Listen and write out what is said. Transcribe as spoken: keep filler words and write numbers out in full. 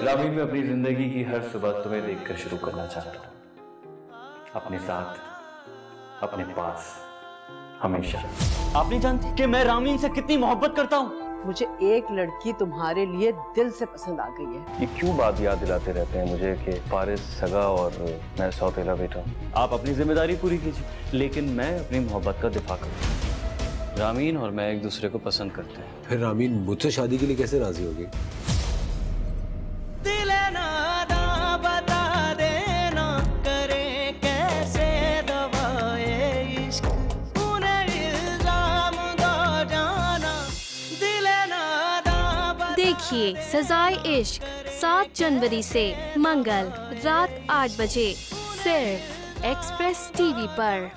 ग्रामीण में अपनी जिंदगी की हर सुबह तुम्हें देखकर शुरू करना चाहता हूँ, अपने साथ, अपने पास, हमेशा। आप नहीं जानती कि मैं रामीन से कितनी मोहब्बत करता हूँ। मुझे एक लड़की तुम्हारे लिए दिल से पसंद आ गई है। ये क्यों बात याद दिलाते रहते हैं मुझे कि पारिस सगा और मैं सौतेला बेटा। आप अपनी जिम्मेदारी पूरी कीजिए, लेकिन मैं अपनी मोहब्बत का दिफा करूँ। रामीन और मैं एक दूसरे को पसंद करते हैं। फिर रामीन मुझसे शादी के लिए कैसे राजी हो गई? दिल नादा बता देना करें कैसे दवाए इश्क, उन्हें इल्जाम दो जाना। दिल नादा बता देखिए सजाए इश्क सात जनवरी से मंगल रात आठ बजे सिर्फ एक्सप्रेस टीवी पर।